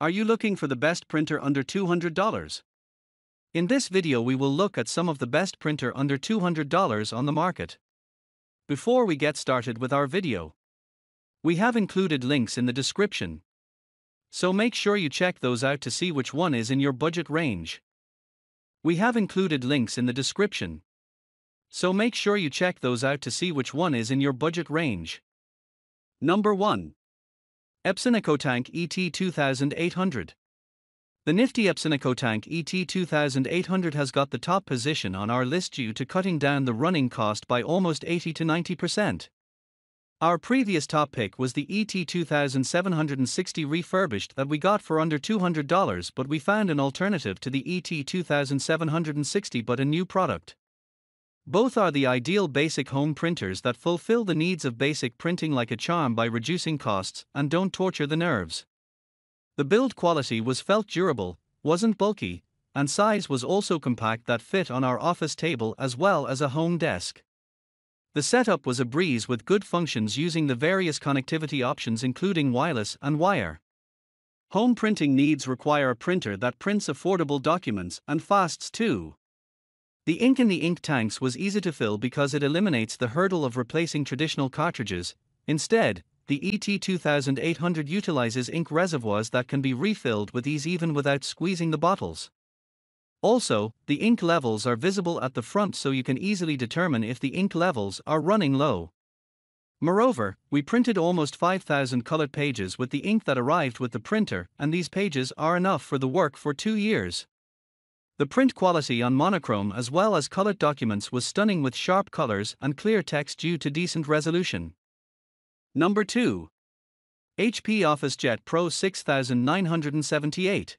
Are you looking for the best printer under $200? In this video we will look at some of the best printer under $200 on the market. Before we get started with our video, we have included links in the description, so make sure you check those out to see which one is in your budget range. We have included links in the description, so make sure you check those out to see which one is in your budget range. Number 1. Epson EcoTank ET2800. The nifty Epson EcoTank ET2800 has got the top position on our list due to cutting down the running cost by almost 80 to 90%. Our previous top pick was the ET2760 refurbished that we got for under $200, but we found an alternative to the ET2760 but a new product. Both are the ideal basic home printers that fulfill the needs of basic printing like a charm by reducing costs and don't torture the nerves. The build quality was felt durable, wasn't bulky, and size was also compact that fit on our office table as well as a home desk. The setup was a breeze with good functions using the various connectivity options including wireless and wire. Home printing needs require a printer that prints affordable documents and fasts too. The ink in the ink tanks was easy to fill because it eliminates the hurdle of replacing traditional cartridges. Instead, the ET2800 utilizes ink reservoirs that can be refilled with ease even without squeezing the bottles. Also, the ink levels are visible at the front so you can easily determine if the ink levels are running low. Moreover, we printed almost 5,000 colored pages with the ink that arrived with the printer, and these pages are enough for the work for 2 years. The print quality on monochrome as well as colored documents was stunning with sharp colors and clear text due to decent resolution. Number 2. HP OfficeJet Pro 6978.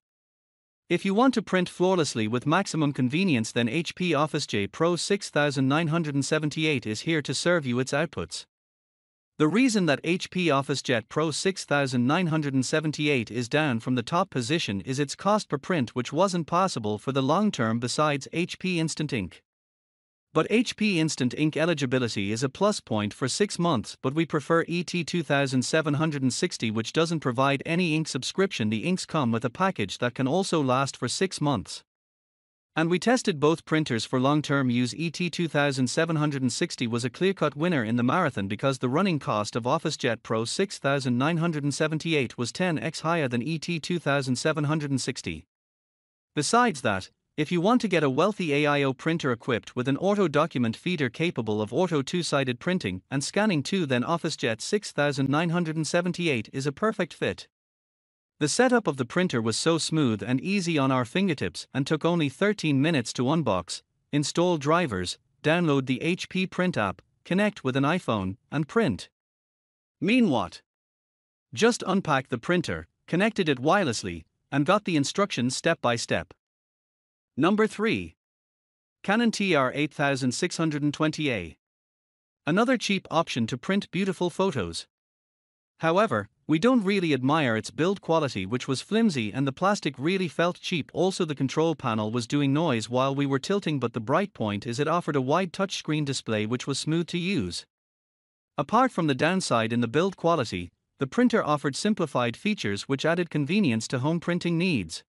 If you want to print flawlessly with maximum convenience, then HP OfficeJet Pro 6978 is here to serve you its outputs. The reason that HP OfficeJet Pro 6978 is down from the top position is its cost per print, which wasn't possible for the long term besides HP Instant Ink. But HP Instant Ink eligibility is a plus point for 6 months, but we prefer ET2760, which doesn't provide any ink subscription. The inks come with a package that can also last for 6 months. And we tested both printers for long-term use. ET2760 was a clear-cut winner in the marathon because the running cost of OfficeJet Pro 6978 was 10x higher than ET2760. Besides that, if you want to get a wealthy AIO printer equipped with an auto document feeder capable of auto two-sided printing and scanning too, then OfficeJet 6978 is a perfect fit. The setup of the printer was so smooth and easy on our fingertips and took only 13 minutes to unbox, install drivers, download the HP Print app, connect with an iPhone, and print. Mean what? Just unpacked the printer, connected it wirelessly, and got the instructions step by step. Number 3. Canon TR8620A. Another cheap option to print beautiful photos. However, we don't really admire its build quality, which was flimsy, and the plastic really felt cheap. Also, the control panel was doing noise while we were tilting, but the bright point is it offered a wide touchscreen display which was smooth to use. Apart from the downside in the build quality, the printer offered simplified features which added convenience to home printing needs.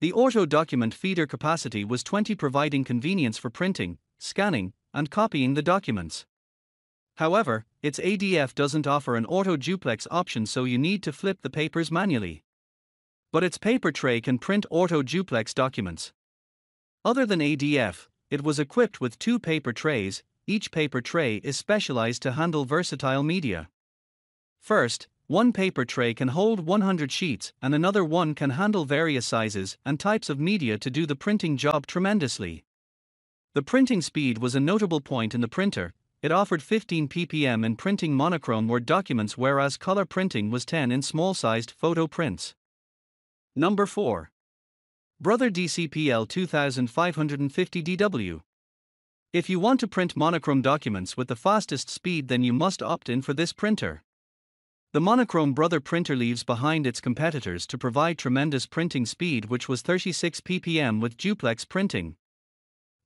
The auto document feeder capacity was 20, providing convenience for printing, scanning, and copying the documents. However, its ADF doesn't offer an auto duplex option, so you need to flip the papers manually. But its paper tray can print auto duplex documents. Other than ADF, it was equipped with 2 paper trays. Each paper tray is specialized to handle versatile media. First, one paper tray can hold 100 sheets and another one can handle various sizes and types of media to do the printing job tremendously. The printing speed was a notable point in the printer. It offered 15 ppm in printing monochrome Word documents, whereas color printing was 10 in small-sized photo prints. Number 4. Brother DCP-L2550DW. If you want to print monochrome documents with the fastest speed, then you must opt in for this printer. The monochrome Brother printer leaves behind its competitors to provide tremendous printing speed, which was 36 ppm with duplex printing.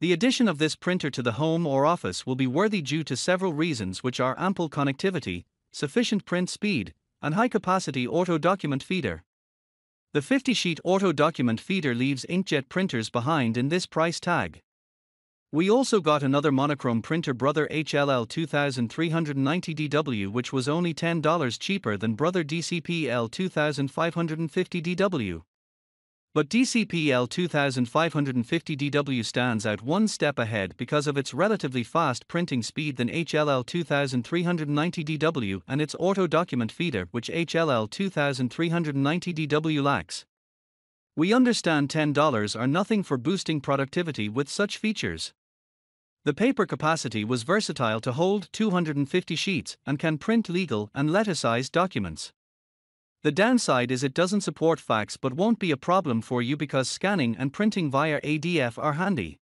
The addition of this printer to the home or office will be worthy due to several reasons, which are ample connectivity, sufficient print speed, and high-capacity auto document feeder. The 50-sheet auto document feeder leaves inkjet printers behind in this price tag. We also got another monochrome printer, Brother HL-L2390DW, which was only $10 cheaper than Brother DCP-L2550DW. But DCP-L2550DW stands out one step ahead because of its relatively fast printing speed than HL-L2390DW and its auto document feeder, which HL-L2390DW lacks. We understand $10 are nothing for boosting productivity with such features. The paper capacity was versatile to hold 250 sheets and can print legal and letter-sized documents. The downside is it doesn't support fax, but won't be a problem for you because scanning and printing via ADF are handy.